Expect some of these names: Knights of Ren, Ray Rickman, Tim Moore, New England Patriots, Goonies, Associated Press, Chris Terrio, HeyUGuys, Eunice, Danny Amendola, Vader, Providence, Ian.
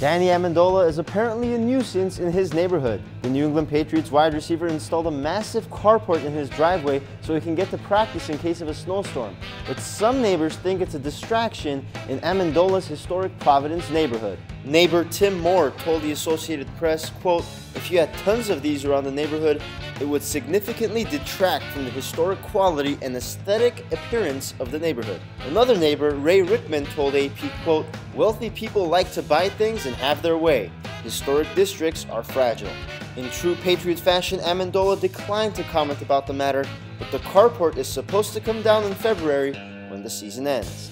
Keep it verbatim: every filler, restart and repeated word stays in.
Danny Amendola is apparently a nuisance in his neighborhood. The New England Patriots wide receiver installed a massive carport in his driveway so he can get to practice in case of a snowstorm. But some neighbors think it's a distraction in Amendola's historic Providence neighborhood. Neighbor Tim Moore told the Associated Press, quote, "If you had tons of these around the neighborhood, it would significantly detract from the historic quality and aesthetic appearance of the neighborhood." Another neighbor, Ray Rickman, told A P, quote, "Wealthy people like to buy things and have their way. Historic districts are fragile." In true Patriot fashion, Amendola declined to comment about the matter, but the carport is supposed to come down in February when the season ends.